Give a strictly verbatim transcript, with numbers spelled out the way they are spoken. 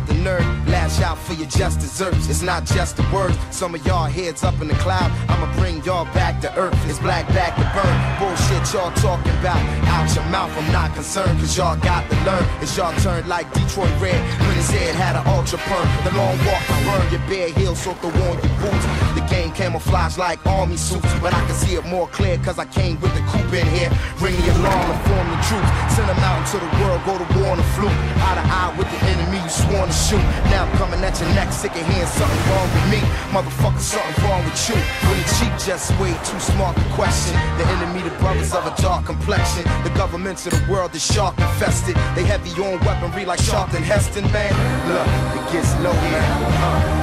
got the nerve, lash out for your just desserts. It's not just the words. Some of y'all heads up in the cloud. I'ma bring y'all back to earth. It's black back to burn. Bullshit y'all talking about. Out your mouth, I'm not concerned, cause y'all got to learn. It's y'all turn like Detroit Red when his head had an ultra perm. The long walk I learned, your bare heels soaked the warm your boots. The game camouflage like army suits, but I can see it more clear cause I came with the coupe in here. Ring the alarm and form the troops. Send them out into the world, go to war on the fluke. Eye to eye with the enemy you sworn to shoot. Now I'm coming at your neck, sick of hearing something wrong with me. Motherfucker, something wrong with you. Really cheap, just way too smart to question. The enemy, the brothers of a dark complexion. The governments of the world is shark infested. They heavy on weaponry like Charlton Heston, man. Look, it gets low, man. Uh.